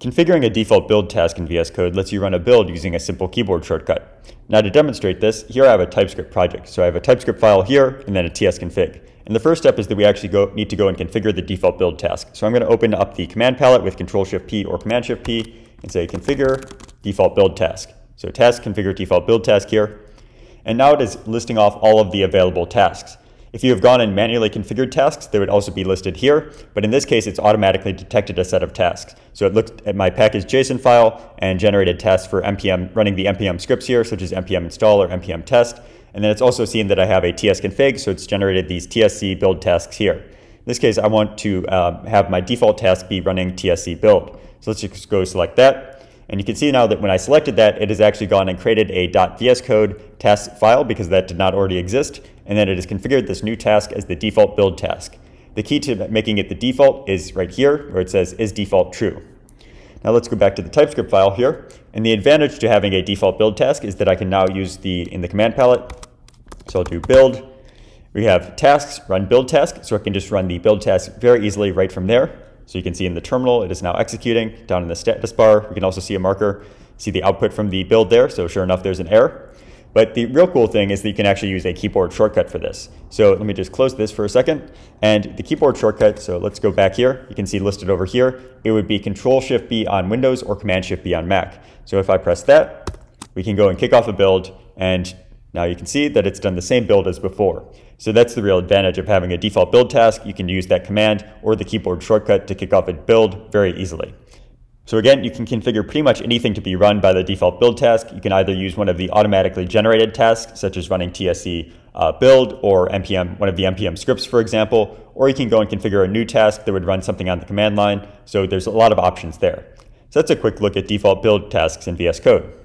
Configuring a default build task in VS Code lets you run a build using a simple keyboard shortcut. Now to demonstrate this, here I have a TypeScript project. So I have a TypeScript file here and then a tsconfig. And the first step is that we actually need to go and configure the default build task. So I'm going to open up the command palette with Control-Shift-P or Command-Shift-P and say configure default build task. So task configure default build task here. And now it is listing off all of the available tasks. If you have gone and manually configured tasks, they would also be listed here, but in this case, it's automatically detected a set of tasks. So it looked at my package.json file and generated tasks for npm, running the npm scripts here, such as npm install or npm test. And then it's also seen that I have a tsconfig, so it's generated these tsc build tasks here. In this case, I want to have my default task be running tsc build. So let's just go select that. And you can see now that when I selected that, it has actually gone and created a .vscode task file because that did not already exist, and then it has configured this new task as the default build task. The key to making it the default is right here, where it says is default true. Now let's go back to the TypeScript file here, and the advantage to having a default build task is that I can now use in the command palette. So I'll do build. We have tasks, run build task, so I can just run the build task very easily right from there. So you can see in the terminal, it is now executing. Down in the status bar, we can also see a marker, see the output from the build there. So sure enough, there's an error. But the real cool thing is that you can actually use a keyboard shortcut for this. So let me just close this for a second. And the keyboard shortcut, so let's go back here. You can see listed over here, it would be Control-Shift-B on Windows or Command-Shift-B on Mac. So if I press that, we can go and kick off a build. And now you can see that it's done the same build as before. So that's the real advantage of having a default build task. You can use that command or the keyboard shortcut to kick off a build very easily. So again, you can configure pretty much anything to be run by the default build task. You can either use one of the automatically generated tasks, such as running tsc build or npm, one of the npm scripts, for example, or you can go and configure a new task that would run something on the command line. So there's a lot of options there. So that's a quick look at default build tasks in VS Code.